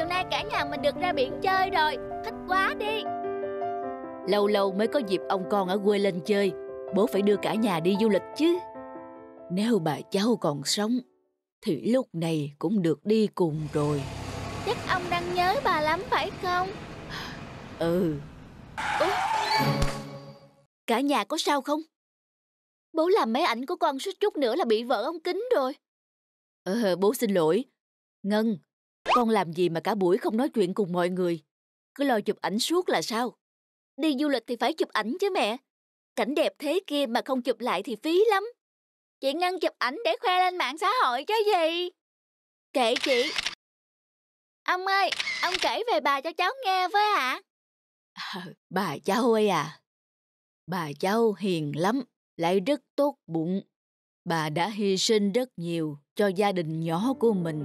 chiều nay cả nhà mình được ra biển chơi rồi, thích quá đi. Lâu lâu mới có dịp ông con ở quê lên chơi, bố phải đưa cả nhà đi du lịch chứ. Nếu bà cháu còn sống thì lúc này cũng được đi cùng rồi. Chắc ông đang nhớ bà lắm phải không? Ừ. Ủa? Cả nhà có sao không? Bố làm máy ảnh của con suýt chút nữa là bị vỡ ống kính rồi. Bố xin lỗi. Ngân, con làm gì mà cả buổi không nói chuyện cùng mọi người? Cứ lo chụp ảnh suốt là sao? Đi du lịch thì phải chụp ảnh chứ mẹ. Cảnh đẹp thế kia mà không chụp lại thì phí lắm. Chị Ngân chụp ảnh để khoe lên mạng xã hội chứ gì. Kệ chị. Ông ơi, ông kể về bà cho cháu nghe với ạ. Bà cháu ơi à. Bà cháu hiền lắm, lại rất tốt bụng. Bà đã hy sinh rất nhiều cho gia đình nhỏ của mình.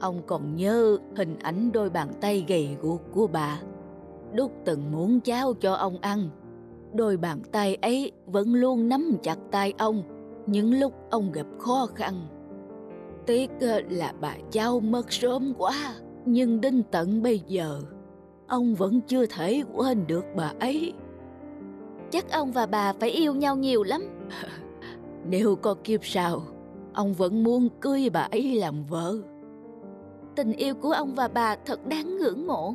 Ông còn nhớ hình ảnh đôi bàn tay gầy guộc của bà. Đút từng muỗng cháo cho ông ăn. Đôi bàn tay ấy vẫn luôn nắm chặt tay ông những lúc ông gặp khó khăn. Tiếc là bà cháu mất sớm quá, nhưng đến tận bây giờ ông vẫn chưa thể quên được bà ấy. Chắc ông và bà phải yêu nhau nhiều lắm. Nếu có kiếp sau, ông vẫn muốn cưới bà ấy làm vợ. Tình yêu của ông và bà thật đáng ngưỡng mộ.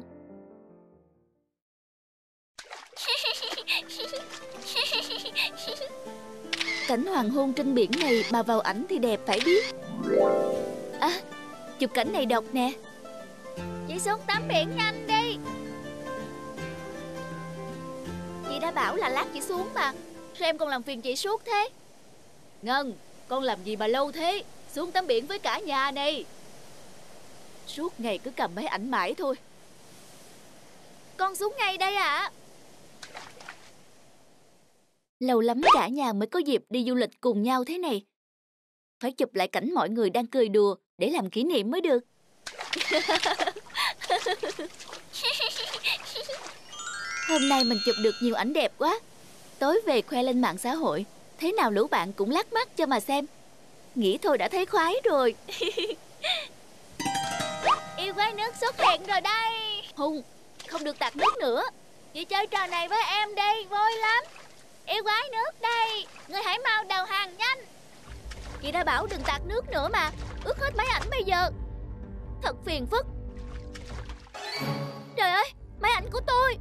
Cảnh hoàng hôn trên biển này mà vào ảnh thì đẹp phải biết. À, chụp cảnh này độc nè. Chị xuống tắm biển nhanh đi. Chị đã bảo là lát chị xuống mà. Sao em còn làm phiền chị suốt thế? Ngân, con làm gì mà lâu thế? Xuống tắm biển với cả nhà này. Suốt ngày cứ cầm máy ảnh mãi thôi. Con xuống ngay đây ạ. Lâu lắm cả nhà mới có dịp đi du lịch cùng nhau thế này. Phải chụp lại cảnh mọi người đang cười đùa để làm kỷ niệm mới được. Hôm nay mình chụp được nhiều ảnh đẹp quá. Tối về khoe lên mạng xã hội, thế nào lũ bạn cũng lắc mắt cho mà xem. Nghĩ thôi đã thấy khoái rồi. Yêu quái nước xuất hiện rồi đây. Hùng, không được tạt nước nữa. Chị chơi trò này với em đi, vui lắm. Yêu quái nước đây, người hãy mau đầu hàng nhanh. Chị đã bảo đừng tạt nước nữa mà, ướt hết máy ảnh bây giờ. Thật phiền phức. Trời ơi, máy ảnh của tôi.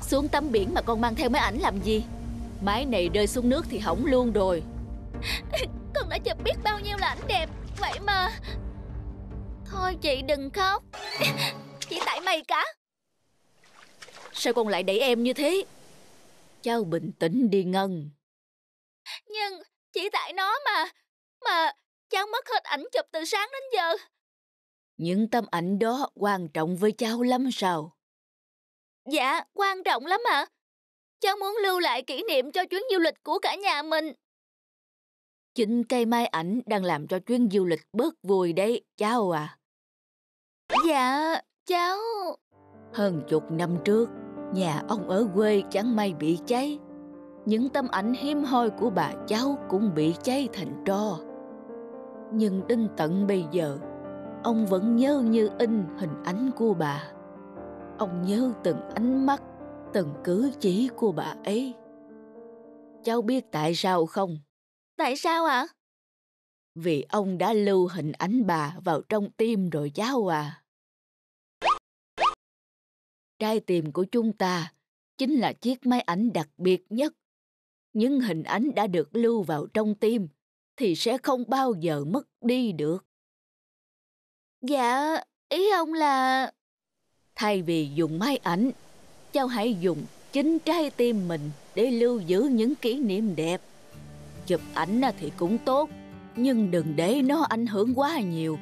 Xuống tắm biển mà con mang theo máy ảnh làm gì? Máy này rơi xuống nước thì hỏng luôn rồi. Con đã chụp biết bao nhiêu là ảnh đẹp, vậy mà. Thôi chị đừng khóc. Chị tại mày cả. Sao con lại đẩy em như thế? Cháu bình tĩnh đi Ngân. Nhưng chỉ tại nó mà cháu mất hết ảnh chụp từ sáng đến giờ. Những tấm ảnh đó quan trọng với cháu lắm sao? Dạ, quan trọng lắm ạ. Cháu muốn lưu lại kỷ niệm cho chuyến du lịch của cả nhà mình. Chính cây mai ảnh đang làm cho chuyến du lịch bớt vui đấy, cháu à. Dạ, cháu... Hơn chục năm trước, nhà ông ở quê chẳng may bị cháy. Những tấm ảnh hiếm hoi của bà cháu cũng bị cháy thành tro. Nhưng đến tận bây giờ, ông vẫn nhớ như in hình ảnh của bà. Ông nhớ từng ánh mắt, từng cử chỉ của bà ấy. Cháu biết tại sao không? Tại sao ạ? Vì ông đã lưu hình ảnh bà vào trong tim rồi cháu à. Trái tim của chúng ta chính là chiếc máy ảnh đặc biệt nhất. Những hình ảnh đã được lưu vào trong tim thì sẽ không bao giờ mất đi được. Dạ, ý ông là... Thay vì dùng máy ảnh, cháu hãy dùng chính trái tim mình để lưu giữ những kỷ niệm đẹp. Chụp ảnh thì cũng tốt, nhưng đừng để nó ảnh hưởng quá nhiều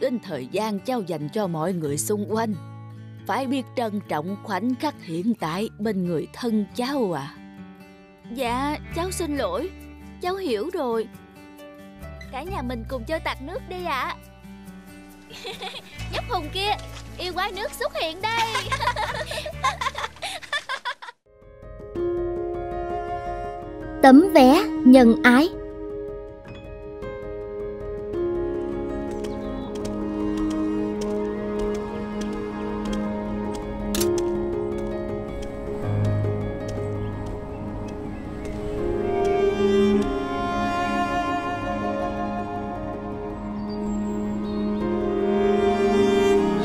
đến thời gian cháu dành cho mọi người xung quanh. Phải biết trân trọng khoảnh khắc hiện tại bên người thân cháu à. Dạ, cháu xin lỗi. Cháu hiểu rồi. Cả nhà mình cùng chơi tạt nước đi ạ. Nhóc Hùng kia, yêu quái nước xuất hiện đây. Tấm vé nhân ái.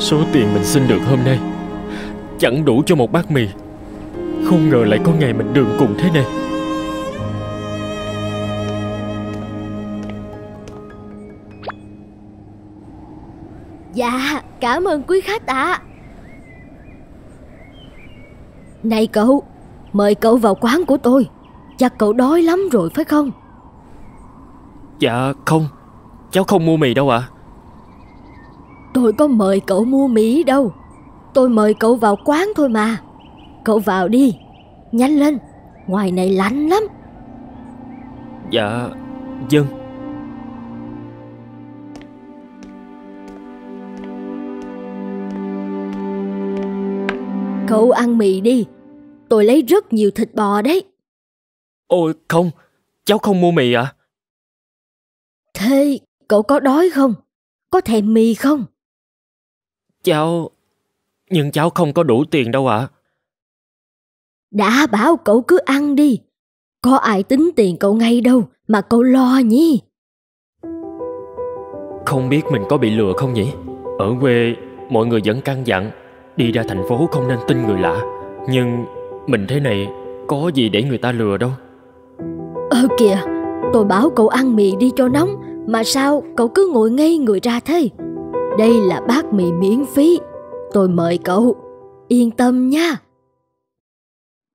Số tiền mình xin được hôm nay chẳng đủ cho một bát mì. Không ngờ lại có ngày mình đường cùng thế này. Dạ, cảm ơn quý khách ạ. Này cậu, mời cậu vào quán của tôi. Chắc cậu đói lắm rồi phải không? Dạ không, cháu không mua mì đâu ạ. Tôi có mời cậu mua mì đâu. Tôi mời cậu vào quán thôi mà. Cậu vào đi, nhanh lên, ngoài này lạnh lắm. Dạ, vâng. Cậu ăn mì đi, tôi lấy rất nhiều thịt bò đấy. Ôi không, cháu không mua mì ạ. Thế cậu có đói không? Có thèm mì không? Cháu... nhưng cháu không có đủ tiền đâu ạ. Đã bảo cậu cứ ăn đi. Có ai tính tiền cậu ngay đâu mà cậu lo nhỉ? Không biết mình có bị lừa không nhỉ? Ở quê mọi người vẫn căn dặn đi ra thành phố không nên tin người lạ. Nhưng mình thế này có gì để người ta lừa đâu. Kìa, tôi bảo cậu ăn mì đi cho nóng mà sao cậu cứ ngồi ngay người ra thế? Đây là bát mì miễn phí, tôi mời cậu, yên tâm nha.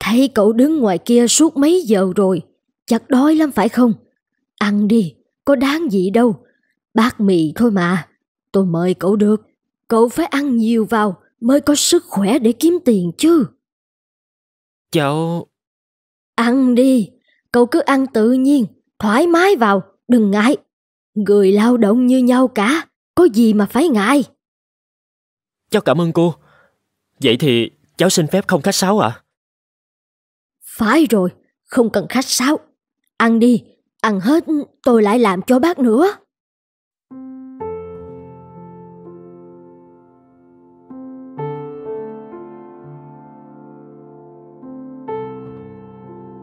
Thấy cậu đứng ngoài kia suốt mấy giờ rồi, chắc đói lắm phải không? Ăn đi, có đáng gì đâu, bát mì thôi mà, tôi mời cậu được. Cậu phải ăn nhiều vào mới có sức khỏe để kiếm tiền chứ. Cháu... ăn đi, cậu cứ ăn tự nhiên, thoải mái vào, đừng ngại. Người lao động như nhau cả, có gì mà phải ngại. Cháu cảm ơn cô. Vậy thì cháu xin phép không khách sáo ạ? Phải rồi, không cần khách sáo. Ăn đi, ăn hết tôi lại làm cho bác nữa.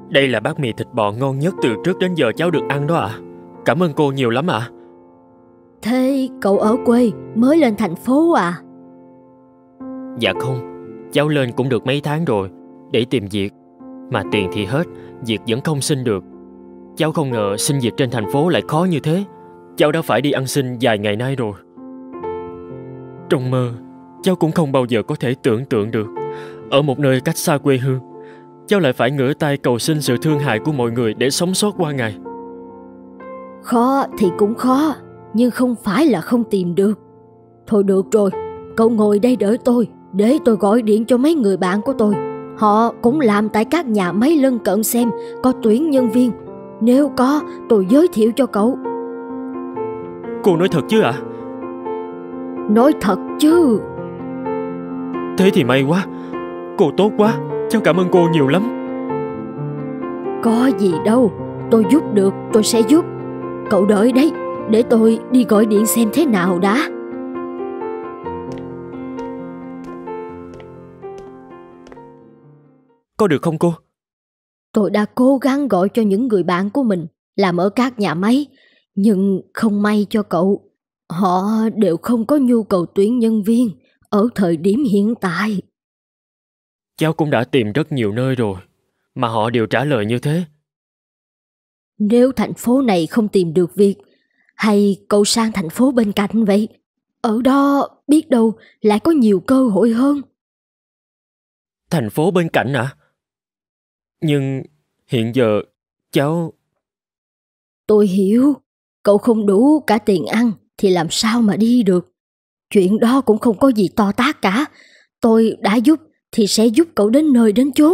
Đây là bát mì thịt bò ngon nhất từ trước đến giờ cháu được ăn đó ạ. Cảm ơn cô nhiều lắm ạ. Thế cậu ở quê mới lên thành phố à? Dạ không, cháu lên cũng được mấy tháng rồi, để tìm việc. Mà tiền thì hết, việc vẫn không xin được. Cháu không ngờ xin việc trên thành phố lại khó như thế. Cháu đã phải đi ăn xin vài ngày nay rồi. Trong mơ, cháu cũng không bao giờ có thể tưởng tượng được, ở một nơi cách xa quê hương, cháu lại phải ngửa tay cầu xin sự thương hại của mọi người để sống sót qua ngày. Khó thì cũng khó, nhưng không phải là không tìm được. Thôi được rồi, cậu ngồi đây đợi tôi, để tôi gọi điện cho mấy người bạn của tôi. Họ cũng làm tại các nhà máy lân cận xem có tuyển nhân viên. Nếu có, tôi giới thiệu cho cậu. Cô nói thật chứ ạ? Nói thật chứ. Thế thì may quá, cô tốt quá, cháu cảm ơn cô nhiều lắm. Có gì đâu, tôi giúp được, tôi sẽ giúp. Cậu đợi đấy, để tôi đi gọi điện xem thế nào đã. Có được không cô? Tôi đã cố gắng gọi cho những người bạn của mình làm ở các nhà máy, nhưng không may cho cậu, họ đều không có nhu cầu tuyển nhân viên ở thời điểm hiện tại. Cháu cũng đã tìm rất nhiều nơi rồi, mà họ đều trả lời như thế. Nếu thành phố này không tìm được việc, hay cậu sang thành phố bên cạnh vậy? Ở đó biết đâu lại có nhiều cơ hội hơn. Thành phố bên cạnh ạ? Nhưng hiện giờ cháu... Tôi hiểu, cậu không đủ cả tiền ăn thì làm sao mà đi được. Chuyện đó cũng không có gì to tát cả. Tôi đã giúp thì sẽ giúp cậu đến nơi đến chốn.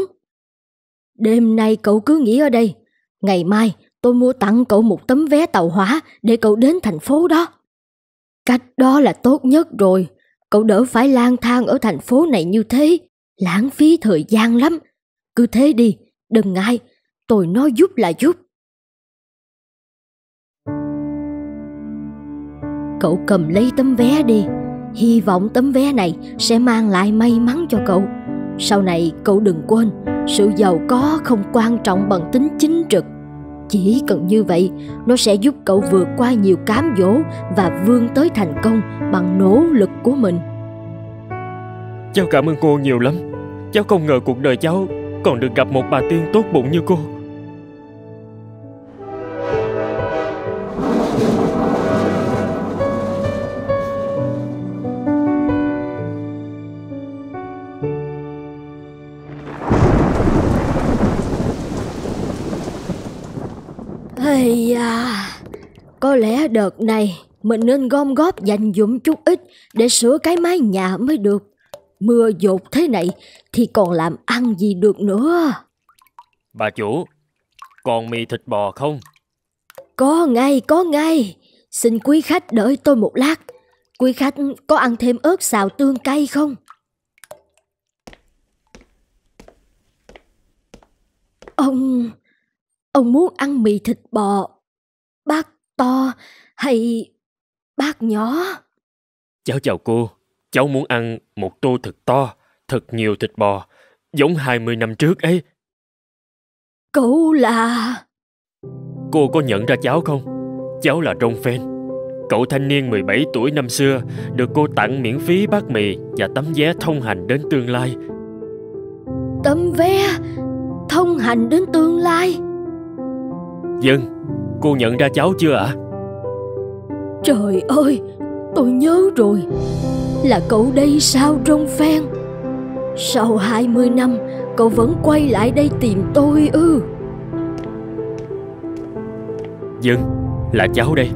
Đêm nay cậu cứ nghỉ ở đây. Ngày mai tôi mua tặng cậu một tấm vé tàu hỏa để cậu đến thành phố đó. Cách đó là tốt nhất rồi. Cậu đỡ phải lang thang ở thành phố này như thế, lãng phí thời gian lắm. Cứ thế đi, đừng ngại, tôi nói giúp là giúp. Cậu cầm lấy tấm vé đi, hy vọng tấm vé này sẽ mang lại may mắn cho cậu. Sau này cậu đừng quên, sự giàu có không quan trọng bằng tính chính trực. Chỉ cần như vậy, nó sẽ giúp cậu vượt qua nhiều cám dỗ và vươn tới thành công bằng nỗ lực của mình. Cháu cảm ơn cô nhiều lắm. Cháu không ngờ cuộc đời cháu còn được gặp một bà tiên tốt bụng như cô. Ây à, có lẽ đợt này mình nên gom góp dành dụm chút ít để sửa cái mái nhà mới được. Mưa dột thế này thì còn làm ăn gì được nữa. Bà chủ, còn mì thịt bò không? Có ngay, xin quý khách đợi tôi một lát. Quý khách có ăn thêm ớt xào tương cay không? Ông muốn ăn mì thịt bò, bát to hay bát nhỏ? Cháu chào cô, cháu muốn ăn một tô thật to, thật nhiều thịt bò, giống 20 năm trước ấy. Cậu là... Cô có nhận ra cháu không? Cháu là Rong Phen, cậu thanh niên 17 tuổi năm xưa, được cô tặng miễn phí bát mì và tấm vé thông hành đến tương lai. Tấm vé thông hành đến tương lai? Dân, cô nhận ra cháu chưa ạ? Trời ơi, tôi nhớ rồi. Là cậu đây sao Rong Phen? Sau 20 năm, cậu vẫn quay lại đây tìm tôi ư? Dân, là cháu đây.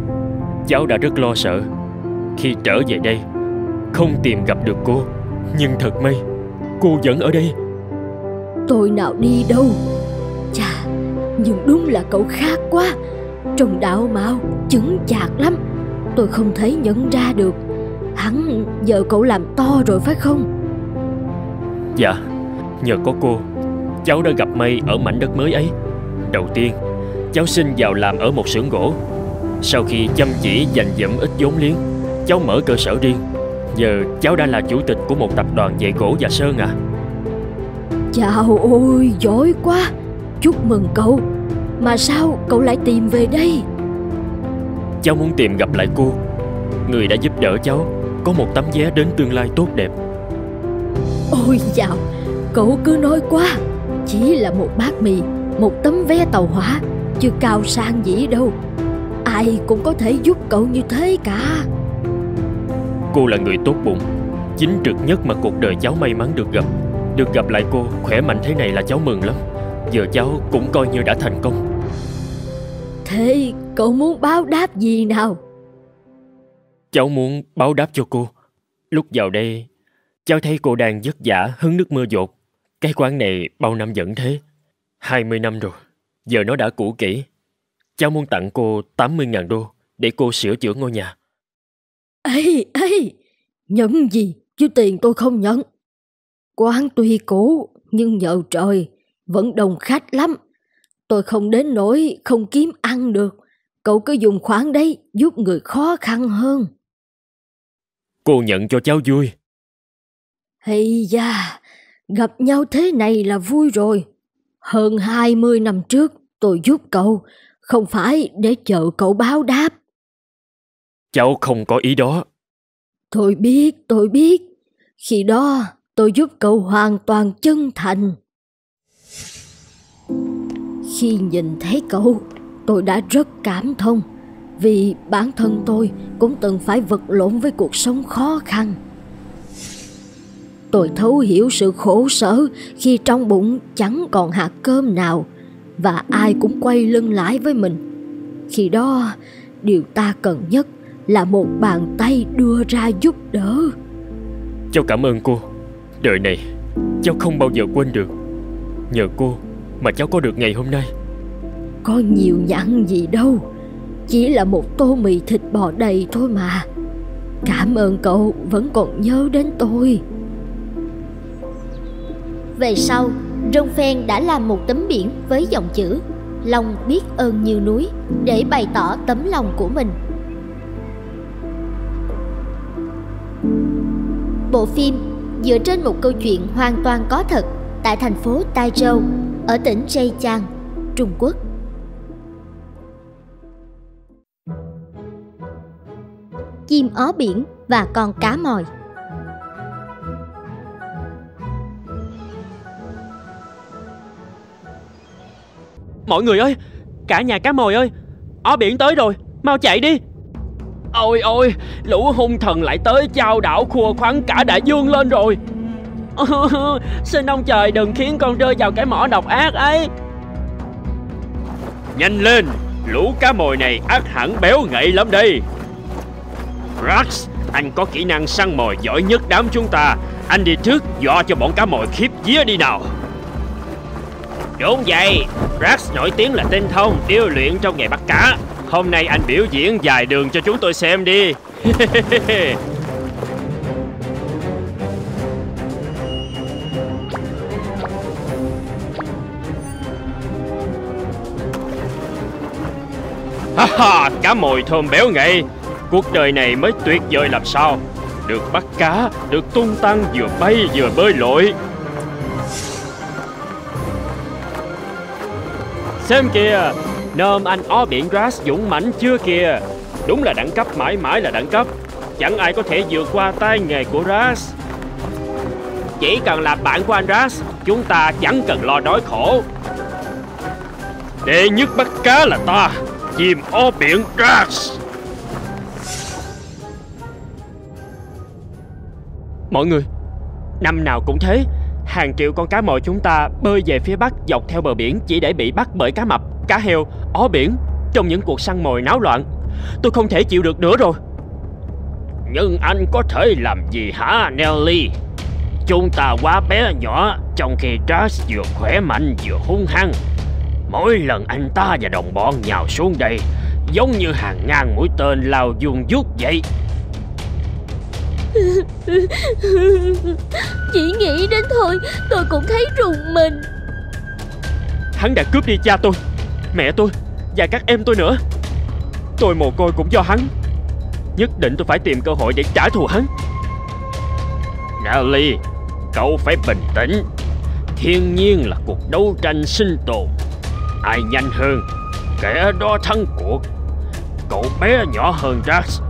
Cháu đã rất lo sợ khi trở về đây, không tìm gặp được cô. Nhưng thật may, cô vẫn ở đây. Tôi nào đi đâu. Chà, nhưng đúng là cậu khác quá. Trông đạo mạo, chững chạc lắm. Tôi không thấy nhận ra được. Hẳn giờ cậu làm to rồi phải không? Dạ, nhờ có cô, cháu đã gặp May ở mảnh đất mới ấy. Đầu tiên, cháu xin vào làm ở một xưởng gỗ. Sau khi chăm chỉ dành dụm ít vốn liếng, cháu mở cơ sở riêng. Giờ cháu đã là chủ tịch của một tập đoàn về gỗ và sơn à. Chào ôi, giỏi quá. Chúc mừng cậu. Mà sao cậu lại tìm về đây? Cháu muốn tìm gặp lại cô, người đã giúp đỡ cháu có một tấm vé đến tương lai tốt đẹp. Ôi dạo, cậu cứ nói quá. Chỉ là một bát mì, một tấm vé tàu hỏa, chứ cao sang gì đâu. Ai cũng có thể giúp cậu như thế cả. Cô là người tốt bụng, chính trực nhất mà cuộc đời cháu may mắn được gặp. Được gặp lại cô khỏe mạnh thế này là cháu mừng lắm. Giờ cháu cũng coi như đã thành công. Thế cậu muốn báo đáp gì nào? Cháu muốn báo đáp cho cô. Lúc vào đây, cháu thấy cô đang vất vả hứng nước mưa dột. Cái quán này bao năm vẫn thế, 20 năm rồi, giờ nó đã cũ kỹ. Cháu muốn tặng cô 80.000 đô để cô sửa chữa ngôi nhà. Ê, nhận gì chứ tiền tôi không nhận. Quán tuy cũ nhưng nhờ trời vẫn đông khách lắm. Tôi không đến nỗi không kiếm ăn được. Cậu cứ dùng khoản đấy giúp người khó khăn hơn. Cô nhận cho cháu vui. Hay da, gặp nhau thế này là vui rồi. Hơn 20 năm trước tôi giúp cậu, không phải để chờ cậu báo đáp. Cháu không có ý đó. Tôi biết. Khi đó tôi giúp cậu hoàn toàn chân thành. Khi nhìn thấy cậu, tôi đã rất cảm thông, vì bản thân tôi cũng từng phải vật lộn với cuộc sống khó khăn. Tôi thấu hiểu sự khổ sở khi trong bụng chẳng còn hạt cơm nào, và ai cũng quay lưng lại với mình. Khi đó, điều ta cần nhất là một bàn tay đưa ra giúp đỡ. Cháu cảm ơn cô. Đời này, cháu không bao giờ quên được. Nhờ cô mà cháu có được ngày hôm nay. Có nhiều nhặn gì đâu, chỉ là một tô mì thịt bò đầy thôi mà. Cảm ơn cậu vẫn còn nhớ đến tôi. Về sau, Rong Phen đã làm một tấm biển với dòng chữ "Lòng biết ơn như núi" để bày tỏ tấm lòng của mình. Bộ phim dựa trên một câu chuyện hoàn toàn có thật tại thành phố Taichung ở tỉnh Zhejiang, Trung Quốc. Chim ó biển và con cá mòi. Mọi người ơi, cả nhà cá mồi ơi, ở biển tới rồi, mau chạy đi. Ôi ôi, lũ hung thần lại tới chao đảo khua khoắn cả đại dương lên rồi. Xin ông trời đừng khiến con rơi vào cái mỏ độc ác ấy. Nhanh lên, lũ cá mồi này ác hẳn béo ngậy lắm đây. Rax, anh có kỹ năng săn mồi giỏi nhất đám chúng ta. Anh đi trước dọa cho bọn cá mồi khiếp vía đi nào. Đúng vậy, Rax nổi tiếng là tinh thông điêu luyện trong nghề bắt cá. Hôm nay anh biểu diễn dài đường cho chúng tôi xem đi. Ha, cá mồi thơm béo ngậy. Cuộc đời này mới tuyệt vời làm sao. Được bắt cá, được tung tăng, vừa bay vừa bơi lội. Xem kìa, nôm anh ó biển Grass dũng mãnh chưa kìa. Đúng là đẳng cấp, mãi mãi là đẳng cấp. Chẳng ai có thể vượt qua tay nghề của Grass. Chỉ cần làm bạn của anh Grass, chúng ta chẳng cần lo đói khổ. Đệ nhất bắt cá là ta, chim ó biển Grass. Mọi người, năm nào cũng thế, hàng triệu con cá mồi chúng ta bơi về phía bắc dọc theo bờ biển chỉ để bị bắt bởi cá mập, cá heo, ó biển trong những cuộc săn mồi náo loạn. Tôi không thể chịu được nữa rồi. Nhưng anh có thể làm gì hả Nelly? Chúng ta quá bé nhỏ, trong khi Trash vừa khỏe mạnh vừa hung hăng. Mỗi lần anh ta và đồng bọn nhào xuống đây, giống như hàng ngàn mũi tên lao vuông vút vậy. Chỉ nghĩ đến thôi tôi cũng thấy rùng mình. Hắn đã cướp đi cha tôi, mẹ tôi và các em tôi nữa. Tôi mồ côi cũng do hắn. Nhất định tôi phải tìm cơ hội để trả thù hắn. Nelly, cậu phải bình tĩnh. Thiên nhiên là cuộc đấu tranh sinh tồn. Ai nhanh hơn, kẻ đó thắng cuộc. Cậu bé nhỏ hơn Rax,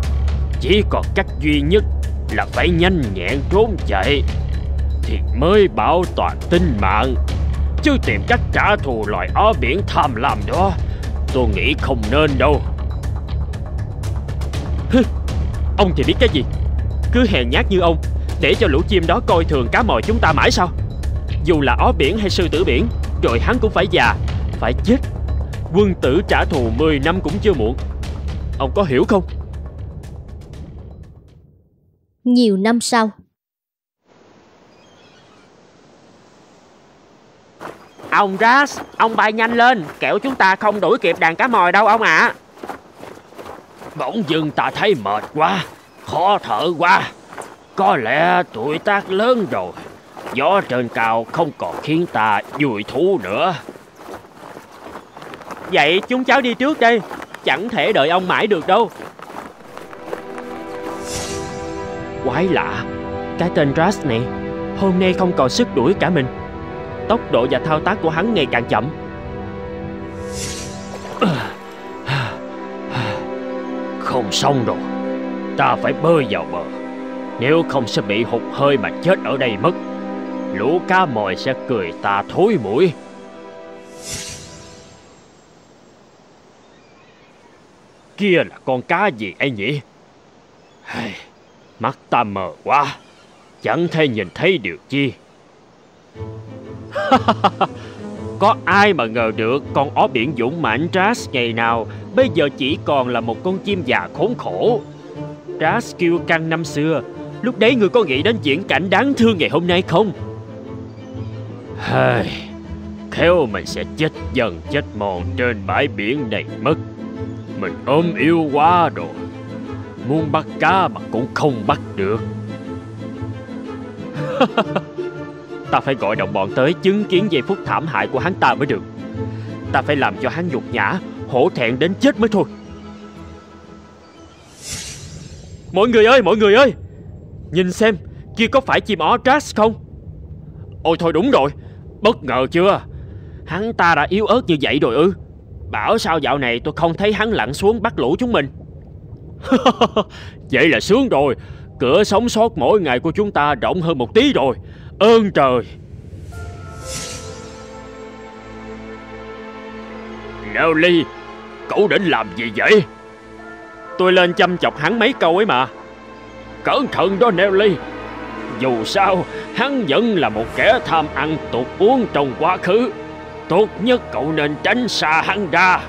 chỉ còn cách duy nhất là phải nhanh nhẹn trốn chạy thì mới bảo toàn tính mạng. Chứ tìm cách trả thù loài ó biển tham lam đó, tôi nghĩ không nên đâu. Ông thì biết cái gì. Cứ hèn nhát như ông, để cho lũ chim đó coi thường cá mồi chúng ta mãi sao? Dù là ó biển hay sư tử biển, rồi hắn cũng phải già, phải chết. Quân tử trả thù 10 năm cũng chưa muộn. Ông có hiểu không? Nhiều năm sau. Ông Rax, ông bay nhanh lên, kẻo chúng ta không đuổi kịp đàn cá mồi đâu ông ạ. Bỗng dưng ta thấy mệt quá, khó thở quá. Có lẽ tuổi tác lớn rồi, gió trên cao không còn khiến ta vui thú nữa. Vậy chúng cháu đi trước đây, chẳng thể đợi ông mãi được đâu. Quái lạ, cái tên Rax này hôm nay không còn sức đuổi cả mình. Tốc độ và thao tác của hắn ngày càng chậm. Không xong rồi, ta phải bơi vào bờ, nếu không sẽ bị hụt hơi mà chết ở đây mất. Lũ cá mồi sẽ cười ta thối mũi. Kia là con cá gì ấy nhỉ? Mắt ta mờ quá, chẳng thể nhìn thấy điều chi. Có ai mà ngờ được con ó biển dũng mãnh Trash ngày nào bây giờ chỉ còn là một con chim già khốn khổ. Trash kiêu căng năm xưa, lúc đấy người có nghĩ đến viễn cảnh đáng thương ngày hôm nay không? Khéo mình sẽ chết dần chết mòn trên bãi biển này mất. Mình ốm yếu quá rồi, muốn bắt cá mà cũng không bắt được. Ta phải gọi đồng bọn tới chứng kiến giây phút thảm hại của hắn ta mới được. Ta phải làm cho hắn nhục nhã, hổ thẹn đến chết mới thôi. Mọi người ơi, mọi người ơi, nhìn xem, kia có phải chim ó Trash không? Ôi thôi đúng rồi, bất ngờ chưa? Hắn ta đã yếu ớt như vậy rồi ư? Bảo sao dạo này tôi không thấy hắn lặn xuống bắt lũ chúng mình. Vậy là sướng rồi. Cửa sống sót mỗi ngày của chúng ta rộng hơn một tí rồi. Ơn trời. Nelly, cậu định làm gì vậy? Tôi lên chăm chọc hắn mấy câu ấy mà. Cẩn thận đó Nelly. Dù sao hắn vẫn là một kẻ tham ăn tuột uống trong quá khứ. Tốt nhất cậu nên tránh xa hắn ra.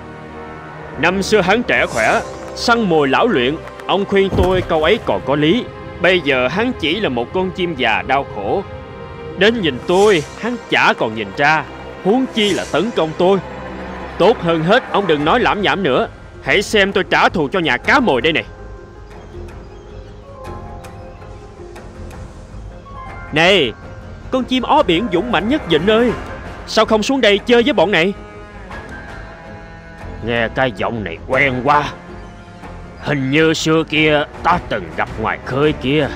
Năm xưa hắn trẻ khỏe, săn mồi lão luyện. Ông khuyên tôi câu ấy còn có lý. Bây giờ hắn chỉ là một con chim già đau khổ. Đến nhìn tôi hắn chả còn nhìn ra, huống chi là tấn công tôi. Tốt hơn hết ông đừng nói lảm nhảm nữa. Hãy xem tôi trả thù cho nhà cá mồi đây này. Này, con chim ó biển dũng mãnh nhất vịnh ơi, sao không xuống đây chơi với bọn này? Nghe cái giọng này quen quá. Hình như xưa kia ta từng gặp ngoài khơi kia.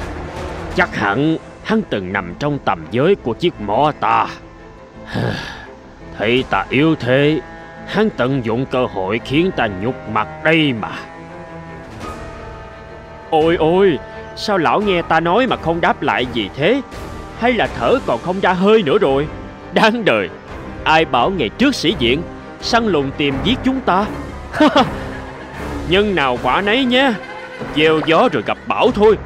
Chắc hẳn hắn từng nằm trong tầm giới của chiếc mỏ ta. Thấy ta yếu thế, hắn tận dụng cơ hội khiến ta nhục mặt đây mà. Ôi ôi, sao lão nghe ta nói mà không đáp lại gì thế? Hay là thở còn không ra hơi nữa rồi? Đáng đời, ai bảo ngày trước sĩ diện săn lùng tìm giết chúng ta. Nhân nào quả nấy nhé, gieo gió rồi gặp bão thôi.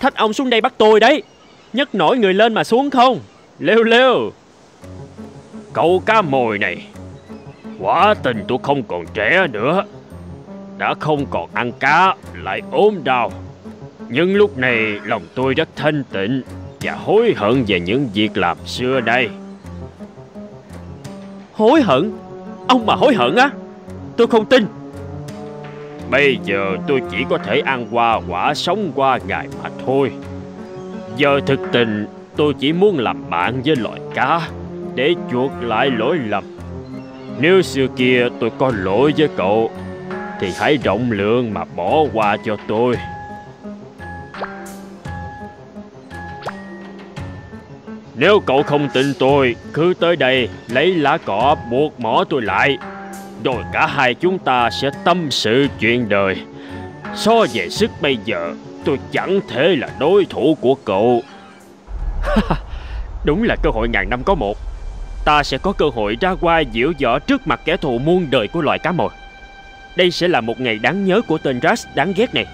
Thách ông xuống đây bắt tôi đấy. Nhấc nổi người lên mà xuống không? Lêu lêu. Cậu cá mồi này, quả tình tôi không còn trẻ nữa. Đã không còn ăn cá, lại ốm đau. Nhưng lúc này lòng tôi rất thanh tịnh và hối hận về những việc làm xưa đây. Hối hận? Ông mà hối hận á? Tôi không tin. Bây giờ tôi chỉ có thể ăn qua quả sống qua ngày mà thôi. Giờ thực tình tôi chỉ muốn làm bạn với loài cá để chuộc lại lỗi lầm. Nếu xưa kia tôi có lỗi với cậu thì hãy rộng lượng mà bỏ qua cho tôi. Nếu cậu không tin tôi, cứ tới đây lấy lá cỏ buộc mỏ tôi lại. Rồi cả hai chúng ta sẽ tâm sự chuyện đời. So về sức bây giờ, tôi chẳng thể là đối thủ của cậu. Đúng là cơ hội ngàn năm có một. Ta sẽ có cơ hội ra ngoài diễu võ trước mặt kẻ thù muôn đời của loài cá mồi. Đây sẽ là một ngày đáng nhớ của tên Ras đáng ghét này.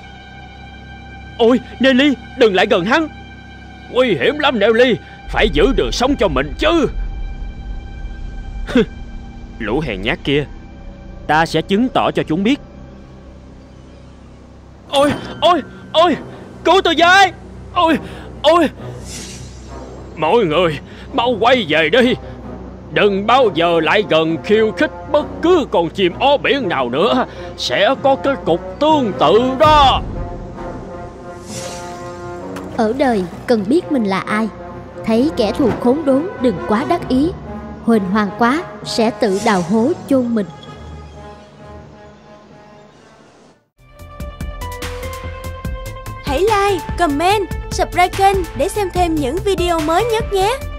Ôi Nelly, đừng lại gần hắn. Nguy hiểm lắm Nelly, phải giữ đường sống cho mình chứ. Lũ hèn nhát kia, ta sẽ chứng tỏ cho chúng biết. Ôi, ôi, ôi, cứu tôi với. Ôi, ôi. Mọi người, mau quay về đi. Đừng bao giờ lại gần khiêu khích bất cứ con chim ó biển nào nữa. Sẽ có kết cục tương tự đó. Ở đời cần biết mình là ai. Thấy kẻ thù khốn đốn đừng quá đắc ý. Huỳnh hoàng quá sẽ tự đào hố chôn mình. Hãy like, comment, subscribe kênh để xem thêm những video mới nhất nhé.